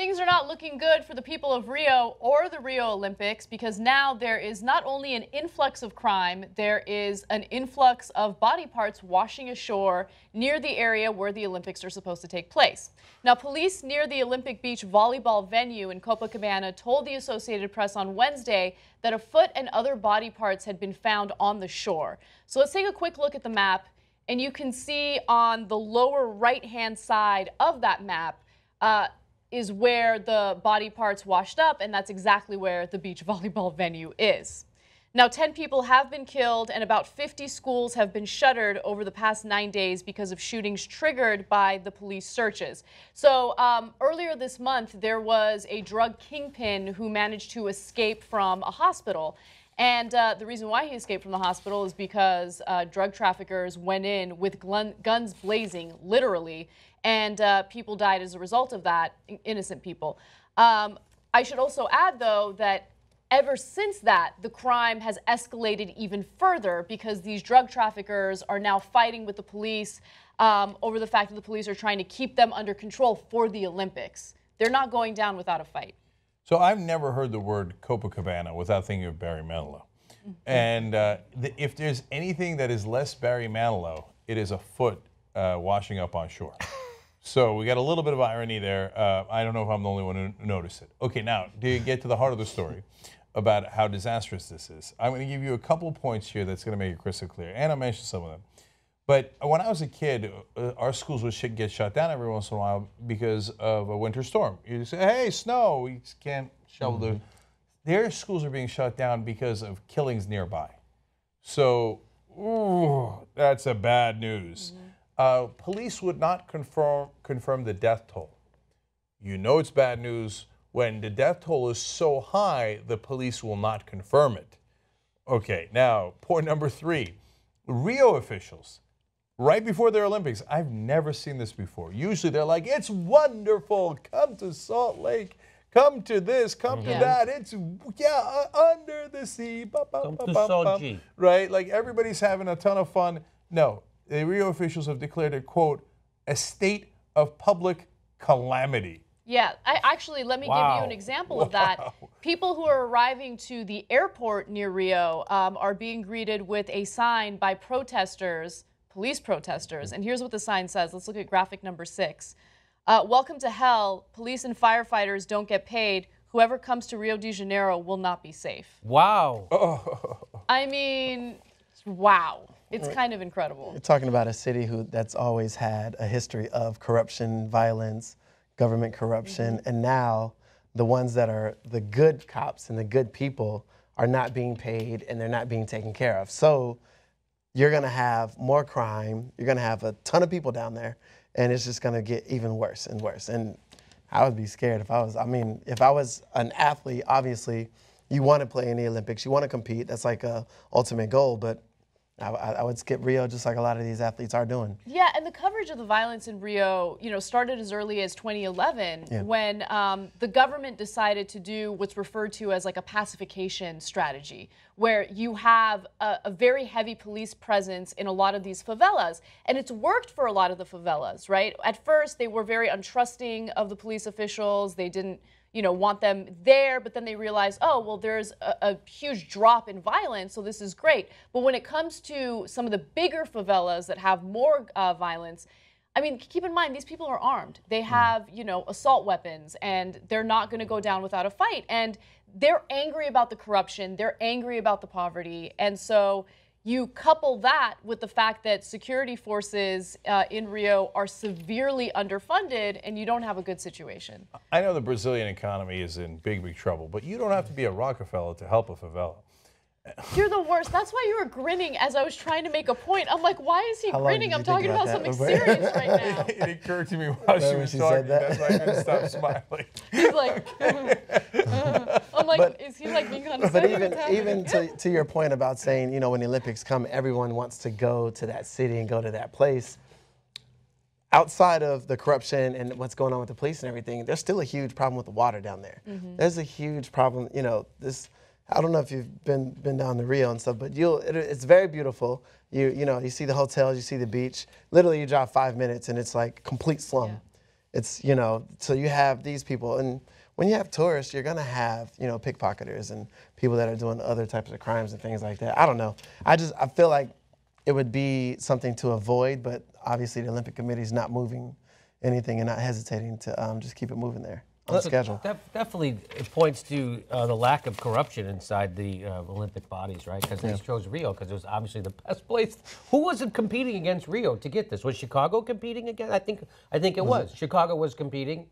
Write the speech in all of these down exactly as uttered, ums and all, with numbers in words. Things are not looking good for the people of Rio or the Rio Olympics, because now there is not only an influx of crime, there is an influx of body parts washing ashore near the area where the Olympics are supposed to take place. Now, police near the Olympic Beach volleyball venue in Copacabana told the Associated Press on Wednesday that a foot and other body parts had been found on the shore. So let's take a quick look at the map, and you can see on the lower right-hand side of that map, uh, is where the body parts washed up, and that's exactly where the beach volleyball venue is. Now, ten people have been killed and about fifty schools have been shuttered over the past nine days because of shootings triggered by the police searches. So um, earlier this month, there was a drug kingpin who managed to escape from a hospital. And uh, the reason why he escaped from the hospital is because uh, drug traffickers went in with guns blazing, literally, and uh, people died as a result of that, innocent people. Um, I should also add, though, that ever since that, the crime has escalated even further because these drug traffickers are now fighting with the police um, over the fact that the police are trying to keep them under control for the Olympics. They're not going down without a fight. So I've never heard the word Copacabana without thinking of Barry Manilow. Mm-hmm. And uh, the, if there's anything that is less Barry Manilow, it is a foot uh, washing up on shore. So we got a little bit of irony there. Uh, I don't know if I'm the only one who noticed it. Okay, now, do you get to the heart of the story about how disastrous this is? I'm going to give you a couple points here that's going to make it crystal clear, and I'll mention some of them. But when I was a kid, uh, our schools would get shut down every once in a while because of a winter storm. You say, hey, snow, you can't shovel mm-hmm. the... Their schools are being shut down because of killings nearby. So, ooh, that's a bad news. Mm-hmm. uh, police would not confirm, confirm the death toll. You know it's bad news when the death toll is so high, the police will not confirm it. Okay, now, point number three. Rio officials... Right before their Olympics, I've never seen this before. Usually they're like, it's wonderful, come to Salt Lake, come to this, come yeah. to that, it's, yeah, uh, under the sea. Ba, ba, come ba, to ba, Sochi. Right, like everybody's having a ton of fun. No, the Rio officials have declared a, quote, a state of public calamity. Yeah, I, actually, let me wow. give you an example wow. of that. People who are arriving to the airport near Rio um, are being greeted with a sign by protesters police protesters, and here's what the sign says. Let's look at graphic number six. Uh, welcome to hell. Police and firefighters don't get paid. Whoever comes to Rio de Janeiro will not be safe. Wow. Oh. I mean, wow. It's kind of incredible. You're talking about a city who that's always had a history of corruption, violence, government corruption, mm-hmm. and now the ones that are the good cops and the good people are not being paid and they're not being taken care of. So you're going to have more crime, you're going to have a ton of people down there, and it's just going to get even worse and worse. And I would be scared if I was, I mean, if I was an athlete, obviously, you want to play in the Olympics, you want to compete, that's like a ultimate goal, but I, I would skip Rio just like a lot of these athletes are doing. Yeah, and the coverage of the violence in Rio, you know, started as early as twenty eleven yeah. when um, the government decided to do what's referred to as like a pacification strategy, where you have a, a very heavy police presence in a lot of these favelas, and it's worked for a lot of the favelas, right? At first, they were very untrusting of the police officials. They didn't, you know, want them there, but then they realize, oh, well, there's a, a huge drop in violence, so this is great. But when it comes to some of the bigger favelas that have more uh, violence, I mean, keep in mind, these people are armed. They have, you know, assault weapons, and they're not going to go down without a fight. And they're angry about the corruption. They're angry about the poverty. And so you couple that with the fact that security forces uh, in Rio are severely underfunded, and you don't have a good situation. I know the Brazilian economy is in big, big trouble, but you don't have to be a Rockefeller to help a favela. You're the worst. That's why you were grinning as I was trying to make a point. I'm like, why is he How grinning? I'm talking about, about something serious right now. It occurred to me while she was she talking. That. That's why I couldn't stop smiling. He's like, uh, I'm like, but, is he like being on a But even, even to, to your point about saying, you know, when the Olympics come, everyone wants to go to that city and go to that place. Outside of the corruption and what's going on with the police and everything, there's still a huge problem with the water down there. Mm-hmm. There's a huge problem, you know, this... I don't know if you've been been down to Rio and stuff, but you'll it, it's very beautiful. You you know you see the hotels, you see the beach. Literally, you drive five minutes and it's like complete slum, yeah. it's, you know, so you have these people, and when you have tourists, you're gonna have, you know, pickpocketers and people that are doing other types of crimes and things like that. I don't know. I just, I feel like it would be something to avoid, but obviously the Olympic Committee's not moving anything and not hesitating to um, just keep it moving there on the schedule. That definitely points to uh, the lack of corruption inside the uh, Olympic bodies, right? Because yeah. they chose Rio because it was obviously the best place. Who wasn't competing against Rio to get this? Was Chicago competing again? I think, I think it was. was. It? Chicago was competing.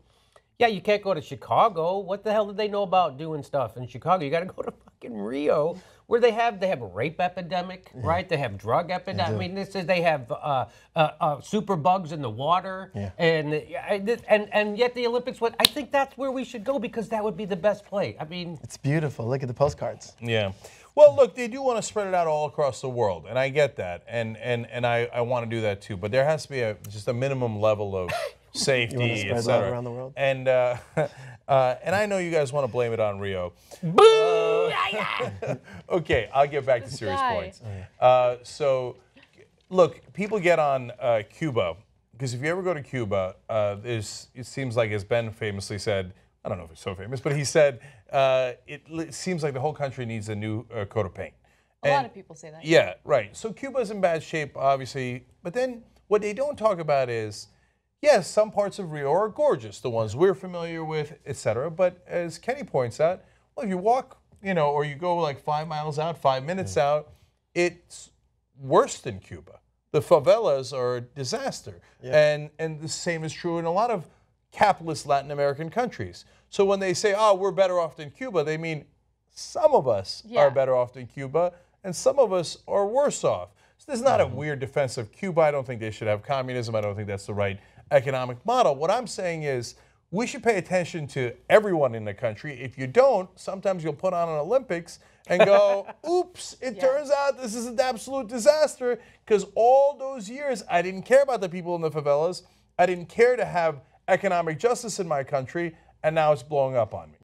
Yeah, you can't go to Chicago. What the hell did they know about doing stuff in Chicago? You got to go to fucking Rio, where they have they have a rape epidemic, yeah. right? They have drug epidemic. I mean, this is they have uh, uh, uh, super bugs in the water, yeah. and and and yet the Olympics went. I think that's where we should go because that would be the best play. I mean, it's beautiful. Look at the postcards. Yeah. Well, look, they do want to spread it out all across the world, and I get that, and and and I I want to do that too. But there has to be a just a minimum level of. Safety, et cetera. Around the world? And uh, uh, and I know you guys want to blame it on Rio. Boo! Uh, okay, I'll get back this to serious guy. Points. Uh, so, look, people get on uh, Cuba because if you ever go to Cuba, uh, there's it seems like as Ben famously said, I don't know if he's so famous, but he said uh, it, it seems like the whole country needs a new uh, coat of paint. And, a lot of people say that. Yeah, right. So Cuba's in bad shape, obviously. But then what they don't talk about is. Yes, some parts of Rio are gorgeous, the ones we're familiar with, et cetera. But as Kenny points out, well, if you walk, you know, or you go like five miles out, five minutes mm. out, it's worse than Cuba. The favelas are a disaster. Yeah. And, and the same is true in a lot of capitalist Latin American countries. So when they say, oh, we're better off than Cuba, they mean some of us yeah. are better off than Cuba, and some of us are worse off. So this is not mm-hmm. a weird defense of Cuba. I don't think they should have communism. I don't think that's the right economic model. What I'm saying is we should pay attention to everyone in the country. If you don't, sometimes you'll put on an Olympics and go, oops, it yeah. turns out this is an absolute disaster because all those years I didn't care about the people in the favelas. I didn't care to have economic justice in my country, and now it's blowing up on me.